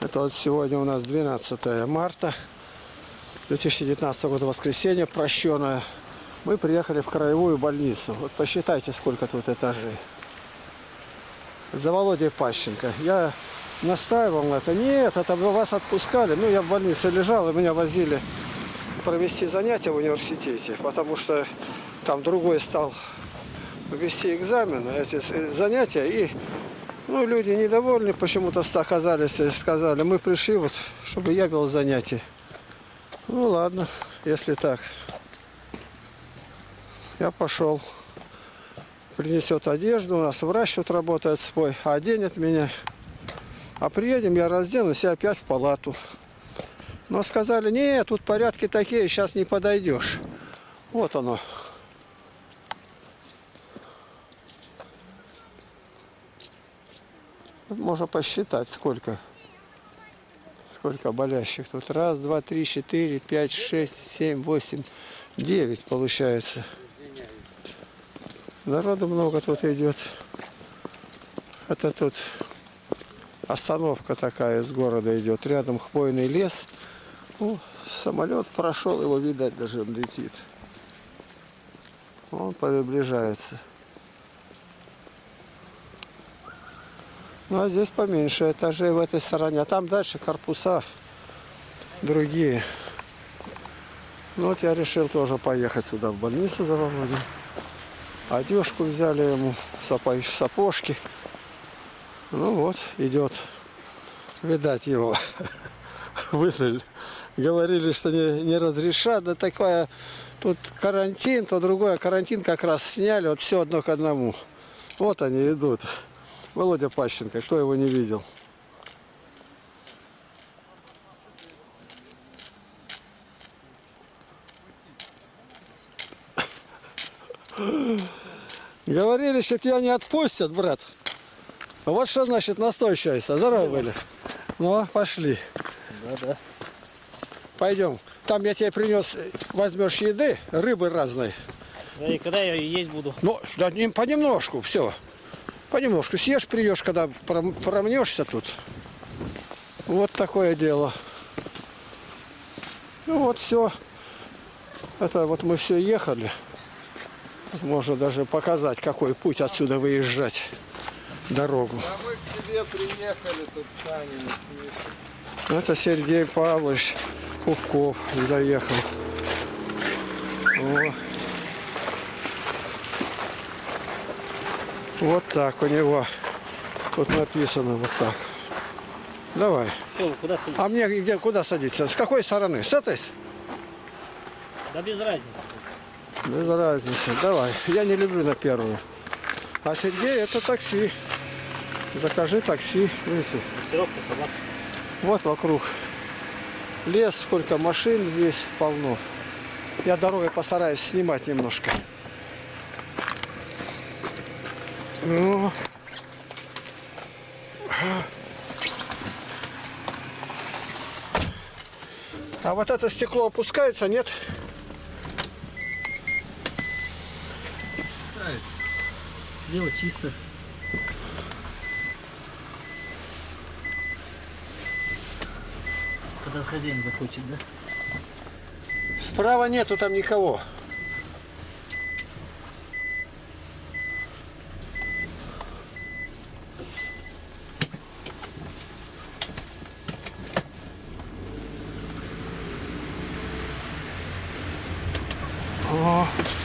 Это вот сегодня у нас 12 марта 2019 года, воскресенье прощенное. Мы приехали в краевую больницу. Вот посчитайте, сколько тут этажей. За Володей Пащенко. Я настаивал на это. Нет, это вас отпускали. Ну, я в больнице лежал, и меня возили провести занятия в университете, потому что там другой стал вести экзамен, эти занятия, и ну, люди недовольны почему-то оказались и сказали, мы пришли, вот, чтобы я вел занятия. Ну ладно, если так. Я пошел. Принесет одежду, у нас врач тут работает свой, оденет меня. А приедем, я разденусь и опять в палату. Но сказали, нет, тут порядки такие, сейчас не подойдешь. Вот оно. Тут можно посчитать, сколько болящих тут. Раз, два, три, четыре, пять, шесть, семь, восемь, девять получается. Народу много тут идет. Это тут остановка такая из города идет. Рядом хвойный лес. О, самолет прошел, его видать даже, он летит. Он приближается. Ну а здесь поменьше этажей в этой стороне. А там дальше корпуса другие. Ну вот я решил тоже поехать сюда в больницу за Володей. Одежку взяли ему, сапожки. Ну вот, идет. Видать его. Вызвали. Говорили, что не разрешат. Да такая, тут карантин, то другое. Карантин как раз сняли, вот все одно к одному. Вот они идут. Володя Пащенко, кто его не видел? Говорили, что тебя не отпустят, брат. Вот что значит настойчивость. Здоровы были. Ну, пошли. Да, да. Пойдем. Там я тебе принес, возьмешь еды, рыбы разной. Да и когда я есть буду? Ну, да, понемножку, все. Понемножку съешь, приешь, когда промнешься тут. Вот такое дело. Ну вот все. Это вот мы все ехали. Можно даже показать, какой путь отсюда выезжать, дорогу. А мы к тебе приехали, тут станем. Это Сергей Павлович Кухков заехал. О. Вот так у него. Тут написано вот так. Давай. Куда садиться? А мне где, куда садиться? С какой стороны? С этой? Да без разницы. Без разницы. Давай. Я не люблю на первую. А Сергей, это такси. Закажи такси. Дрессировка собак. Вот вокруг лес, сколько машин здесь полно. Я дорогой постараюсь снимать немножко. Ну. А вот это стекло опускается, нет? Слева чисто. Когда хозяин захочет, да? Справа нету там никого.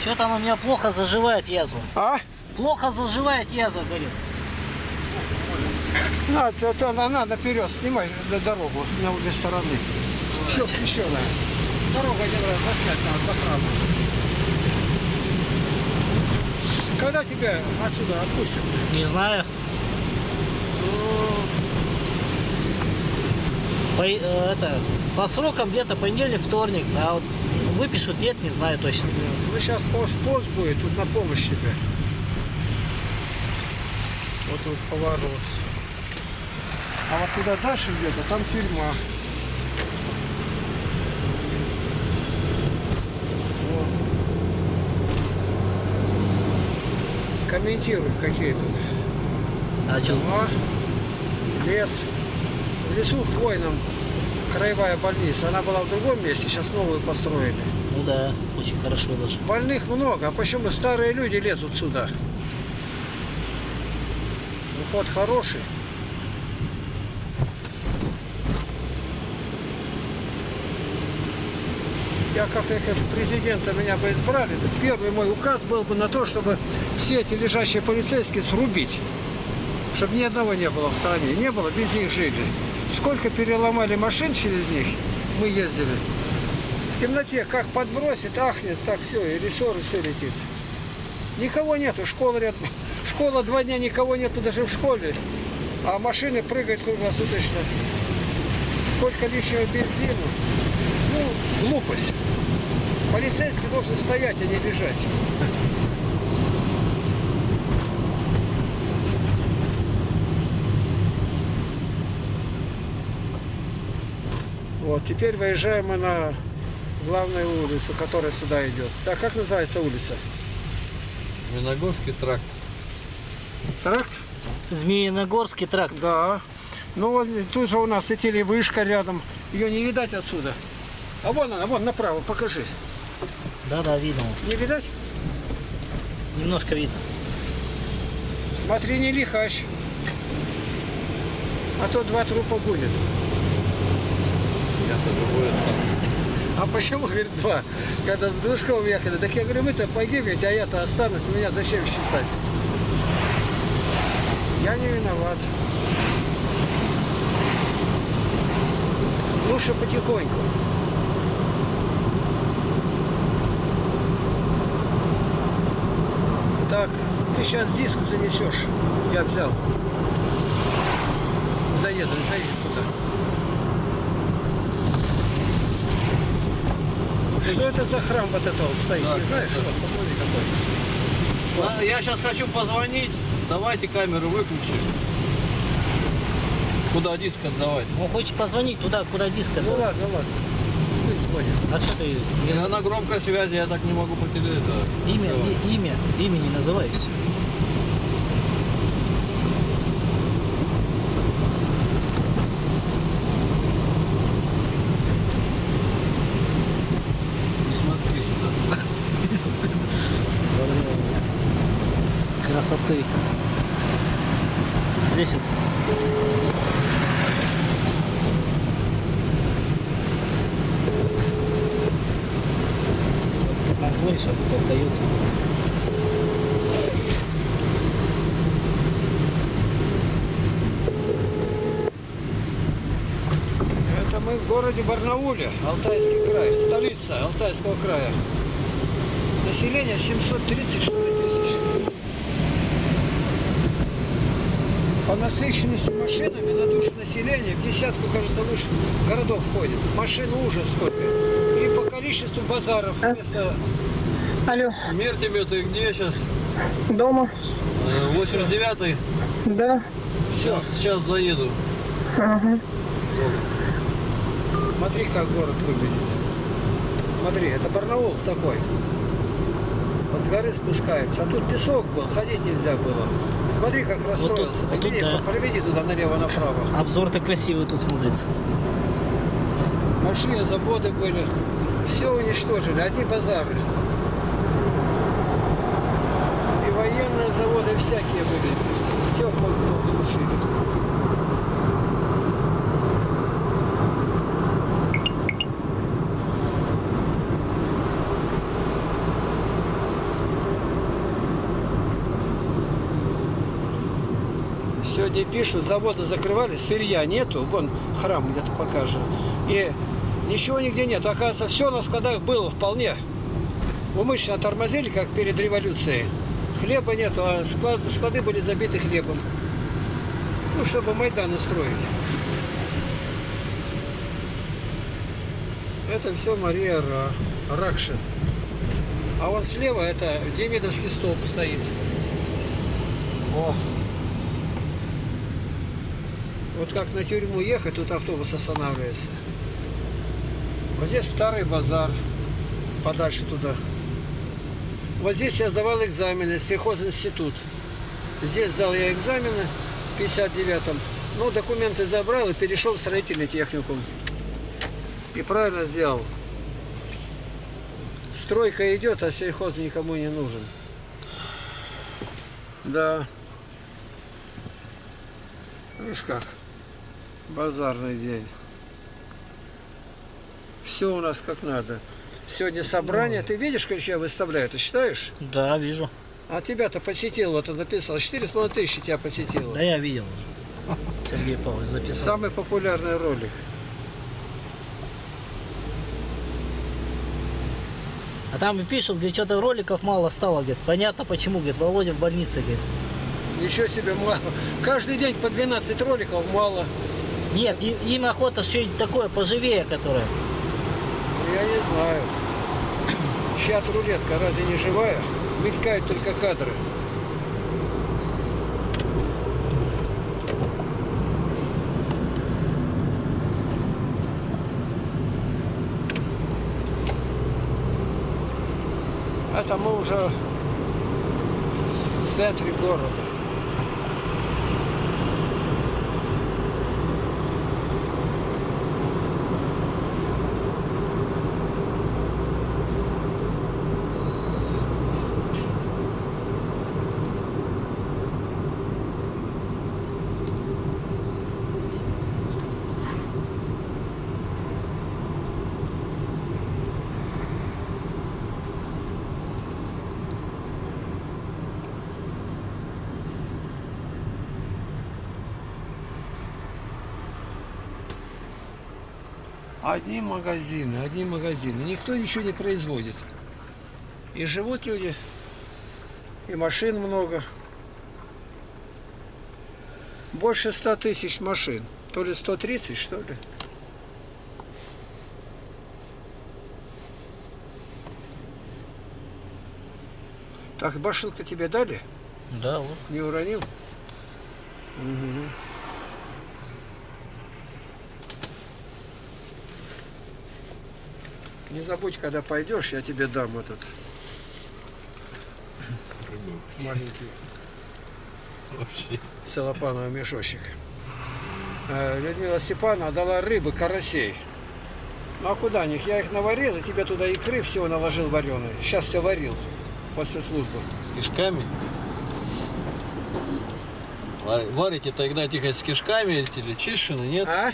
Что там у меня плохо заживает язва? А? Плохо заживает язва, говорит. Надо вперед снимать дорогу на обе стороны. Все включено. Дорогу один раз заснять надо по храму. Когда тебя отсюда отпустят? Не знаю. По срокам где-то понедельник, вторник, а вот выпишут, нет, не знаю точно. Ну сейчас пост будет, тут на помощь тебе. Вот тут поворот. А вот туда дальше где-то, там тюрьма. Вот. Комментируй, какие тут. А что? Лес. в лесу к воинам краевая больница. Она была в другом месте, сейчас новую построили. Ну да, очень хорошо даже. Больных много, а почему старые люди лезут сюда? Уход хороший. Я как-то президента меня бы избрали, первый мой указ был бы на то, чтобы все эти лежащие полицейские срубить. Чтобы ни одного не было в стране, не было, без них жили. Сколько переломали машин через них, мы ездили. В темноте как подбросит, ахнет, так все, и рессоры все летит. Никого нету, школа рядом. Школа 2 дня, никого нету даже в школе. А машины прыгают круглосуточно. Сколько лишнего бензина. Ну, глупость. Полицейский должен стоять, а не бежать. Вот, теперь выезжаем мы на главную улицу, которая сюда идет. Так, как называется улица? Змеиногорский тракт. Тракт? Змеиногорский тракт. Да. Ну, вот тут же у нас и телевышка рядом. Ее не видать отсюда. А вон она, вон направо, покажись. Да-да, видно. Не видать? Немножко видно. Смотри, не лихач. А то 2 трупа будет. Я тоже вырастал. А почему, говорит, 2? Когда с Глушковым ехали, так я говорю, вы-то погибнете, а я-то останусь, меня зачем считать? Я не виноват. Лучше потихоньку. Так, ты сейчас диск занесешь. Я взял. Заеду куда. Что это за храм вот этого стоит? Да, не знаешь? Это... Вот, посмотри какой. Вот. А, я сейчас хочу позвонить. Давайте камеру выключим. Куда диск отдавать? Он хочет позвонить туда, куда диск отдавать. Ну ладно, ладно. А что ты? Я на громкой связи, я так не могу по телефону. Имя не называй все. Не смотри сюда. Красоты. Здесь вот. Смотришь, а тут отдается. Это мы в городе Барнауле, Алтайский край, столица Алтайского края. Население 730 что ли тысяч. По насыщенности машинами на душу населения в десятку, кажется, лучше городов ходит. Машин ужас сколько. Количество базаров вместо... Алло. Мир тебе, ты где сейчас? Дома. 89-й? Да. Все, сейчас заеду. Ага. Смотри, как город выглядит. Смотри, это Барнаул такой. Вот с горы спускаемся. А тут песок был, ходить нельзя было. Смотри, как расстроился. Вот тут, да. Проведи туда налево-направо. Обзор-то красивый тут смотрится. Машины, заводы были. Все уничтожили, одни базары. И военные заводы всякие были здесь. Все поглушили. Сегодня пишут, заводы закрывали, сырья нету. Вон храм где-то покажет. И ничего нигде нет. Оказывается, все на складах было вполне. Умышленно тормозили, как перед революцией. Хлеба нет, а склады были забиты хлебом. Ну, чтобы Майдан устроить. Это все Мария Ракша. А вон слева это Демидовский столб стоит. О! Вот как на тюрьму ехать, тут автобус останавливается. Вот здесь старый базар, подальше туда. Вот здесь я сдавал экзамены, сельхозинститут. Здесь сдал я экзамены в 59-м. Ну, документы забрал и перешел в строительный техникум. И правильно сделал. Стройка идет, а сельхоз никому не нужен. Да. Видишь как? Базарный день. Все у нас как надо. Сегодня собрание. Ты видишь, как я выставляю? Ты считаешь? Да, вижу. А тебя-то посетил, вот он написал. 4500 тебя посетило. Да, я видел. Сергей Павлович записал. Самый популярный ролик. А там и пишут, говорит, что-то роликов мало стало. Говорит, понятно почему. Говорит, Володя в больнице. Говорит. Еще себе мало. Каждый день по 12 роликов мало. Нет, им охота что-нибудь такое поживее, которое. Я не знаю. Сейчас рулетка разве не живая? Мелькают только кадры. Это мы уже в центре города. Одни магазины, никто ничего не производит. И живут люди, и машин много. Больше 100 000 машин, то ли 130, что ли. Так, башилку тебе дали? Да, вот. Не уронил? Угу. Не забудь, когда пойдешь, я тебе дам этот маленький целлофановый мешочек. Людмила Степановна дала рыбы, карасей. Ну а куда них? Я их наварил, и тебе туда икры всего наложил вареные. Сейчас все варил после службы. С кишками? Варите тогда тихо с кишками или чищены, нет? А?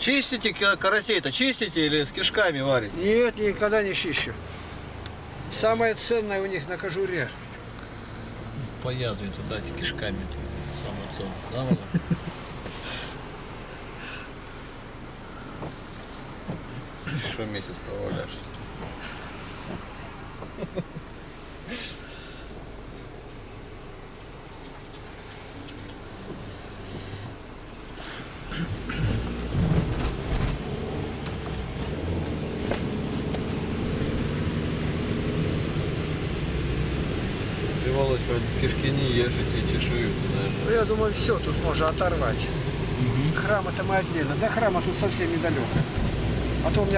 Чистите карасей-то, чистите или с кишками варите? Нет, никогда не чищу. Самое ценное у них на кожуре. По язве туда кишками. Самое ценное. Еще месяц проваляешься. Кишки не ешь, эти чешуют, наверное. Ну, я думаю, все тут можно оторвать. Храм это мы отдельно. Да, храма тут совсем недалеко. А то у меня